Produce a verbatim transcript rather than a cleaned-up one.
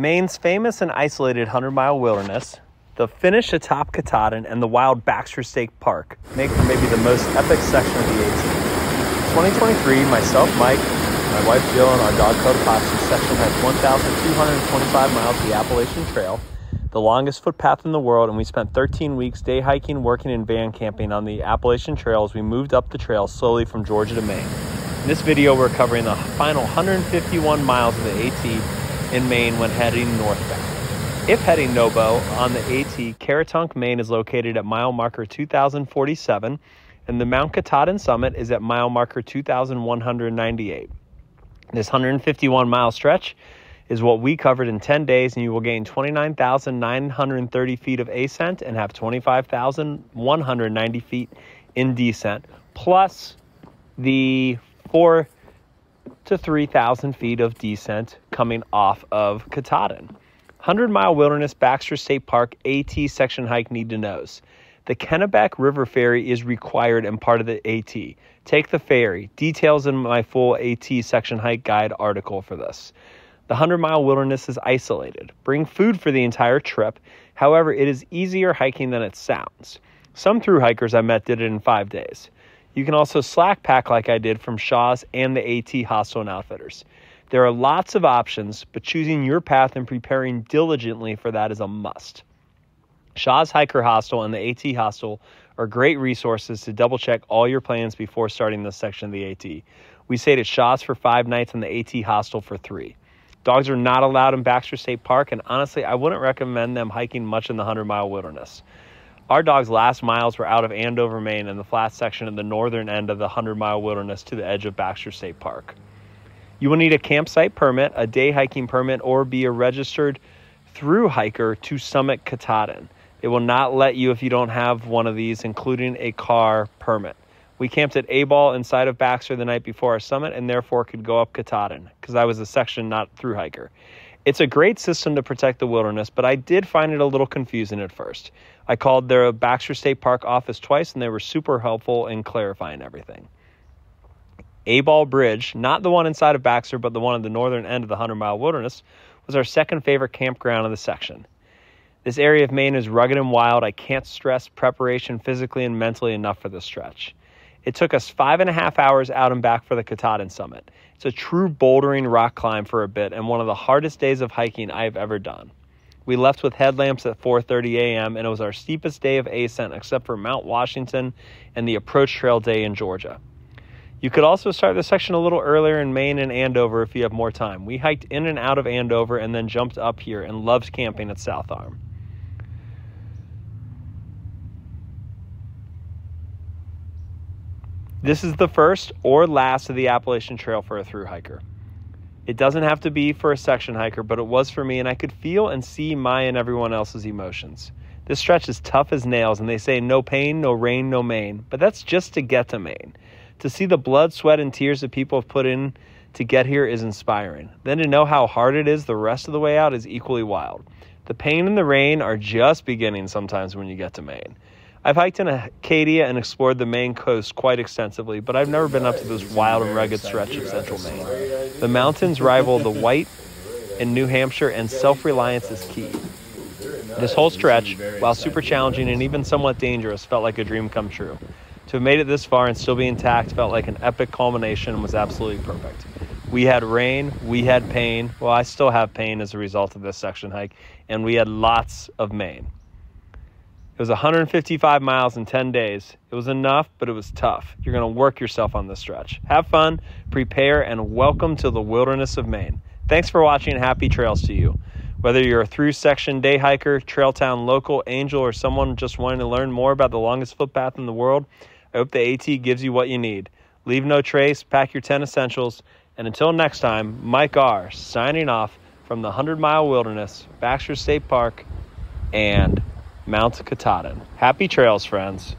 Maine's famous and isolated hundred mile wilderness, the finish atop Katahdin, and the wild Baxter State Park make for maybe the most epic section of the A T. twenty twenty-three, myself, Mike, my wife Jill, and our dog Caratunk section has one thousand two hundred twenty-five miles of the Appalachian Trail, the longest footpath in the world, and we spent thirteen weeks day hiking, working, and van camping on the Appalachian Trail as we moved up the trail slowly from Georgia to Maine. In this video, we're covering the final one hundred fifty-one miles of the A T in Maine when heading northbound. If heading NOBO on the A T, Caratunk, Maine is located at mile marker two thousand forty-seven, and the Mount Katahdin summit is at mile marker two thousand one hundred ninety-eight. This one hundred fifty-one mile stretch is what we covered in ten days, and you will gain twenty-nine thousand nine hundred thirty feet of ascent and have twenty-five thousand one hundred ninety feet in descent, plus the four to three thousand feet of descent coming off of Katahdin. hundred mile Wilderness Baxter State Park A T section hike need to knows. The Kennebec River ferry is required and part of the A T. Take the ferry. Details in my full A T section hike guide article for this. The hundred mile Wilderness is isolated. Bring food for the entire trip. However, it is easier hiking than it sounds. Some thru hikers I met did it in five days. You can also slack pack like I did from Shaw's and the A T Hostel and Outfitters. There are lots of options, but choosing your path and preparing diligently for that is a must. Shaw's Hiker Hostel and the A T Hostel are great resources to double-check all your plans before starting this section of the A T. We stayed at Shaw's for five nights and the A T Hostel for three. Dogs are not allowed in Baxter State Park, and honestly, I wouldn't recommend them hiking much in the hundred mile wilderness. Our dog's last miles were out of Andover, Maine, and the flat section of the northern end of the hundred mile wilderness to the edge of Baxter State Park. You will need a campsite permit, a day hiking permit, or be a registered thru hiker to summit Katahdin. It will not let you if you don't have one of these, including a car permit. We camped at Abol inside of Baxter the night before our summit and therefore could go up Katahdin because I was a section, not thru hiker. It's a great system to protect the wilderness, but I did find it a little confusing at first. I called their Baxter State Park office twice and they were super helpful in clarifying everything. Abol Bridge, not the one inside of Baxter, but the one at the northern end of the hundred mile wilderness, was our second favorite campground of the section. This area of Maine is rugged and wild. I can't stress preparation physically and mentally enough for this stretch. It took us five and a half hours out and back for the Katahdin summit. It's a true bouldering rock climb for a bit and one of the hardest days of hiking I have ever done. We left with headlamps at four thirty a m and it was our steepest day of ascent except for Mount Washington and the approach trail day in Georgia. You could also start this section a little earlier in Maine and Andover if you have more time. We hiked in and out of Andover and then jumped up here and loved camping at South Arm. This is the first or last of the Appalachian Trail for a thru hiker. It doesn't have to be for a section hiker, but it was for me and I could feel and see my and everyone else's emotions. This stretch is tough as nails and they say no pain, no rain, no Maine, but that's just to get to Maine. To see the blood, sweat, and tears that people have put in to get here is inspiring. Then to know how hard it is the rest of the way out is equally wild. The pain and the rain are just beginning sometimes when you get to Maine. I've hiked in Acadia and explored the Maine coast quite extensively, but I've never been up to this wild and rugged stretch of central Maine. The mountains rival the white in New Hampshire, and self-reliance is key. This whole stretch, while super challenging and even somewhat dangerous, felt like a dream come true. To have made it this far and still be intact felt like an epic culmination and was absolutely perfect. We had rain, we had pain, well I still have pain as a result of this section hike, and we had lots of Maine. It was one hundred fifty-five miles in ten days. It was enough, but it was tough. You're gonna work yourself on this stretch. Have fun, prepare, and welcome to the wilderness of Maine. Thanks for watching and happy trails to you. Whether you're a through section day hiker, trail town local, angel, or someone just wanting to learn more about the longest footpath in the world, I hope the A T gives you what you need. Leave no trace, pack your ten essentials, and until next time, Mike R. signing off from the hundred mile Wilderness, Baxter State Park, and Mount Katahdin. Happy trails, friends.